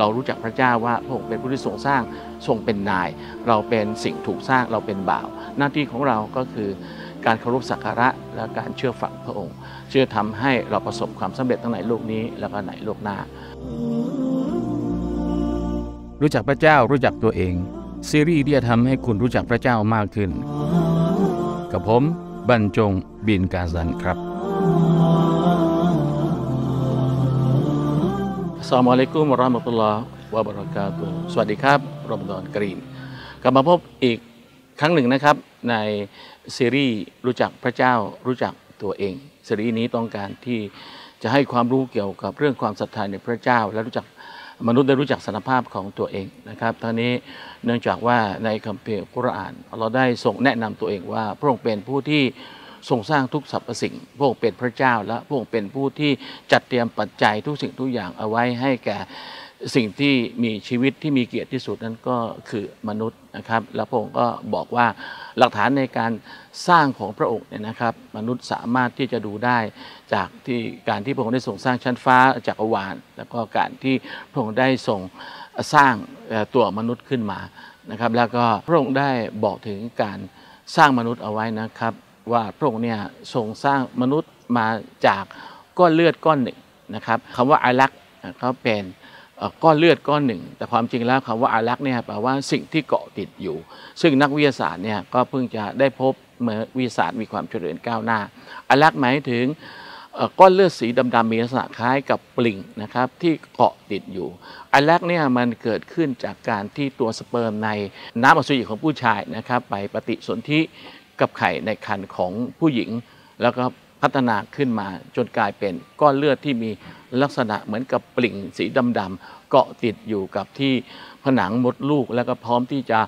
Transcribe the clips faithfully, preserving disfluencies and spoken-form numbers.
เรารู้จักพระเจ้าว่าพระองค์เป็นผู้ที่ทรงสร้างทรงเป็นนายเราเป็นสิ่งถูกสร้างเราเป็นบ่าวหน้าที่ของเราก็คือการเคารพสักการะและการเชื่อฟังพระองค์เชื่อทำให้เราประสบความสำเร็จทั้งในโลกนี้แล้วก็ในโลกหน้ารู้จักพระเจ้ารู้จักตัวเองซีรีส์ที่จะทำให้คุณรู้จักพระเจ้ามากขึ้นกับผมบรรจงบินกาซันครับอัสสลามุอะลัยกุม วะเราะมะตุลลอฮ์ วะบะเราะกาตุฮ์ สวัสดีครับรอมฎอนกรีมกลับมาพบอีกครั้งหนึ่งนะครับในซีรีส์รู้จักพระเจ้ารู้จักตัวเองซีรีส์นี้ต้องการที่จะให้ความรู้เกี่ยวกับเรื่องความศรัทธาในพระเจ้าและรู้จักมนุษย์ได้รู้จักสารภาพของตัวเองนะครับตอนนี้เนื่องจากว่าในคัมภีร์กุรอานเราได้ทรงแนะนำตัวเองว่าพระองค์เป็นผู้ที่ทรงสร้างทุกสรรพสิ่งพระองค์เป็นพระเจ้าและพระองค์เป็นผู้ที่จัดเตรียมปัจจัยทุกสิ่งทุกอย่างเอาไว้ให้แก่สิ่งที่มีชีวิตที่มีเกียรติที่สุดนั้นก็คือมนุษย์นะครับและพระองค์ก็บอกว่าหลักฐานในการสร้างของพระองค์เนี่ยนะครับมนุษย์สามารถที่จะดูได้จากที่การที่พระองค์ได้ทรงสร้างชั้นฟ้าจักรวาลแล้วก็การที่พระองค์ได้ทรงสร้างตัวมนุษย์ขึ้นมานะครับแล้วก็พระองค์ได้บอกถึงการสร้างมนุษย์เอาไว้นะครับว่าพระองค์เนี่ยทรงสร้างมนุษย์มาจากก้อนเลือดก้อนหนึ่งนะครับคำว่าอาลักษ์เขาเป็นก้อนเลือดก้อนหนึ่งแต่ความจริงแล้วคำว่าอาลักษ์เนี่ยแปลว่าสิ่งที่เกาะติดอยู่ซึ่งนักวิทยาศาสตร์เนี่ยก็เพิ่งจะได้พบเมื่อวิทยาศาสตร์มีความเจริญก้าวหน้าอาลักษ์หมายถึงก้อนเลือดสีดำๆมีลักษณะคล้ายกับปลิงนะครับที่เกาะติดอยู่อาลักษ์เนี่ยมันเกิดขึ้นจากการที่ตัวสเปิร์มในน้ำอสุจิของผู้ชายนะครับไปปฏิสนธิกับไข่ในครรภ์ของผู้หญิงแล้วก็พัฒนาขึ้นมาจนกลายเป็นก้อนเลือดที่มีลักษณะเหมือนกับปลิ่งสีดำๆเกาะติดอยู่กับที่ผนังมดลูกแล้วก็พร้อมที่จะ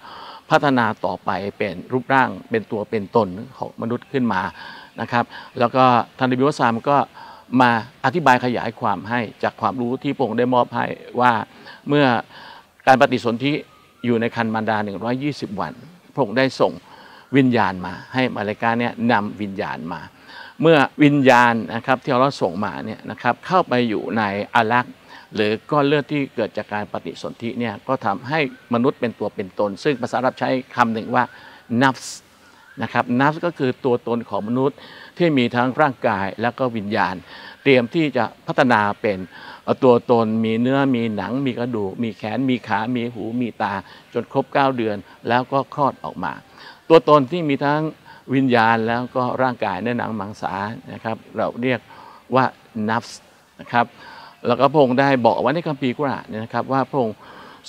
พัฒนาต่อไปเป็นรูปร่างเป็นตัวเป็นตนของมนุษย์ขึ้นมานะครับแล้วก็ท่านนบีมุฮัมมัดศ็อลลัลลอฮุอะลัยฮิวะซัลลัมก็มาอธิบายขยายความให้จากความรู้ที่พระองค์ได้มอบให้ว่าเมื่อการปฏิสนธิอยู่ในครรภ์มารดาหนึ่งร้อยยี่สิบวันพระองค์ได้ส่งวิญญาณมาให้มาลาอิกะฮ์เนี่ยนำวิญญาณมาเมื่อวิญญาณนะครับที่อัลเลาะห์ส่งมาเนี่ยนะครับเข้าไปอยู่ในอาลักษ์หรือก้อนเลือดที่เกิดจากการปฏิสนธิเนี่ยก็ทำให้มนุษย์เป็นตัวเป็นตนซึ่งภาษาอาหรับใช้คำนึงว่านัฟส์นะครับนัฟส์ก็คือตัวตนของมนุษย์ที่มีทั้งร่างกายและก็วิญญาณเตรียมที่จะพัฒนาเป็นตัวตนมีเนื้อมีหนังมีกระดูกมีแขนมีขามีหูมีตาจนครบเก้าเดือนแล้วก็คลอดออกมาตัวตนที่มีทั้งวิญญาณแล้วก็ร่างกายเนื้อหนังมังสานะครับเราเรียกว่านัฟส์นะครับแล้วก็พระองค์ได้บอกไว้ในคัมภีร์กุรอานเนี่ยนะครับว่าพระองค์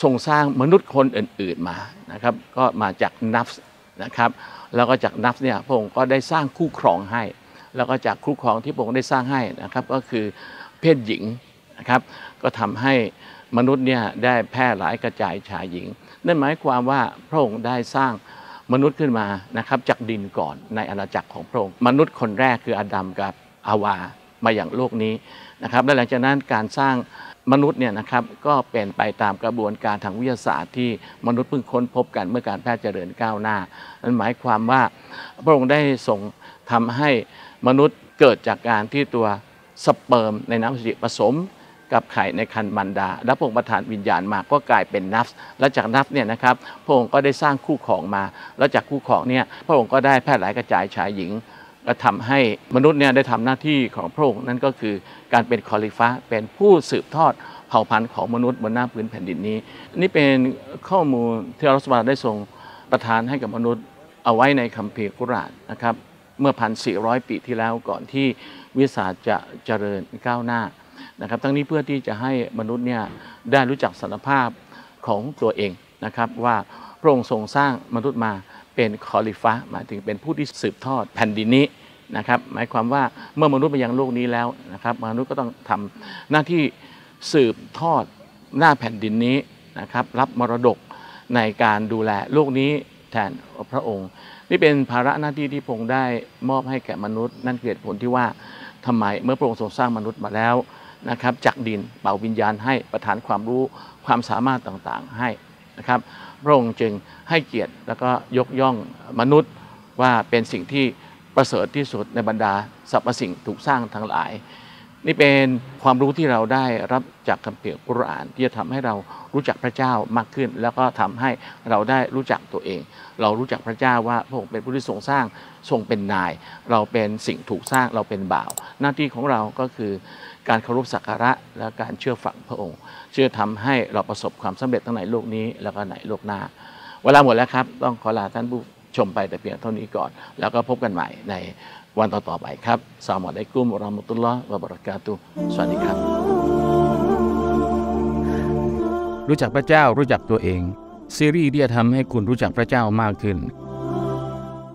ทรงสร้างมนุษย์คนอื่นๆมานะครับก็มาจากนัฟส์นะครับแล้วก็จากนัฟส์เนี่ยพระองค์ก็ได้สร้างคู่ครองให้แล้วก็จากคู่ครองที่พระองค์ได้สร้างให้นะครับก็คือเพศหญิงนะครับก็ทำให้มนุษย์เนี่ยได้แพร่หลายกระจายชายหญิงนั่นหมายความว่าพระองค์ได้สร้างมนุษย์ขึ้นมานะครับจากดินก่อนในอาณาจักรของพระองค์มนุษย์คนแรกคืออาดัมกับอาวามาอย่างโลกนี้นะครับและหลังจากนั้นการสร้างมนุษย์เนี่ยนะครับก็เป็นไปตามกระบวนการทางวิทยาศาสตร์ที่มนุษย์เพิ่งค้นพบกันเมื่อการแพร่เจริญก้าวหน้านั่นหมายความว่าพระองค์ได้ทรงทำให้มนุษย์เกิดจากการที่ตัวสเปิร์มในน้ำอสุจิผสมกับไข่ในครรภ์มารดาและพระองค์ประทานวิญญาณมาก็กลายเป็นนัฟส์และจากนัฟส์เนี่ยนะครับพระองค์ก็ได้สร้างคู่ครองมาและจากคู่ครองเนี่ยพระองค์ก็ได้แพร่หลายกระจายชายหญิงและทำให้มนุษย์เนี่ยได้ทำหน้าที่ของพระองค์นั่นก็คือการเป็นคอลิฟะเป็นผู้สืบทอดเผ่าพันธุ์ของมนุษย์บนหน้าพื้นแผ่นดินนี้นี่เป็นข้อมูลที่อัลเลาะห์ซุบฮานะฮูวะตะอาลาได้ทรงประทานให้กับมนุษย์เอาไว้ในคัมภีร์กุรอานนะครับเมื่อหนึ่งพันสี่ร้อยปีที่แล้วก่อนที่วิทยาศาสตร์จะเจริญก้าวหน้านะครับทั้งนี้เพื่อที่จะให้มนุษย์เนี่ยได้รู้จักสารภาพของตัวเองนะครับว่าพระองค์ทรงสร้างมนุษย์มาเป็นคอลิฟะหมายถึงเป็นผู้ที่สืบทอดแผ่นดินนี้นะครับหมายความว่าเมื่อมนุษย์ไปยังโลกนี้แล้วนะครับมนุษย์ก็ต้องทำหน้าที่สืบทอดหน้าแผ่นดินนี้นะครับรับมรดกในการดูแลโลกนี้แทนพระองค์นี่เป็นภาระหน้าที่ที่พระองค์ได้มอบให้แก่มนุษย์นั่นเกิดผลที่ว่าทำไมเมื่อพระองค์ทรงสร้างมนุษย์มาแล้วนะครับจากดินเป่าวิญญาณให้ประทานความรู้ความสามารถต่างๆให้นะครับพระองค์จึงให้เกียรติแล้วก็ยกย่องมนุษย์ว่าเป็นสิ่งที่ประเสริฐที่สุดในบรรดาสรรพสิ่งถูกสร้างทั้งหลาย นี่เป็นความรู้ที่เราได้รับจากคัมภีร์กุรอานที่จะทำให้เรารู้จักพระเจ้ามากขึ้นแล้วก็ทำให้เราได้รู้จักตัวเองเรารู้จักพระเจ้าว่าพระองค์เป็นผู้ที่ทรงสร้างทรงเป็นนายเราเป็นสิ่งถูกสร้างเราเป็นบ่าวหน้าที่ของเราก็คือการเคารพสักการะและการเชื่อฟังพระองค์เชื่อทำให้เราประสบความสำเร็จทั้งในโลกนี้แล้วก็ในโลกหน้าเวลาหมดแล้วครับต้องขอลาท่านผู้ชมไปแต่เพียงเท่านี้ก่อนแล้วก็พบกันใหม่ในวันต่อๆไปครับอัสสลามุอะลัยกุม วะเราะมะตุลลอฮ์ วะบะเราะกาตุฮ์ สวัสดีครับรู้จักพระเจ้ารู้จักตัวเองซีรีส์ที่จะทำให้คุณรู้จักพระเจ้ามากขึ้น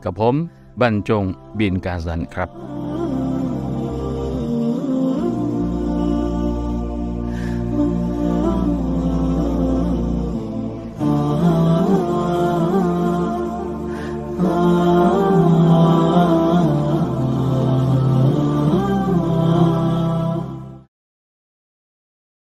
กับผมบรรจง บินกาซันครับ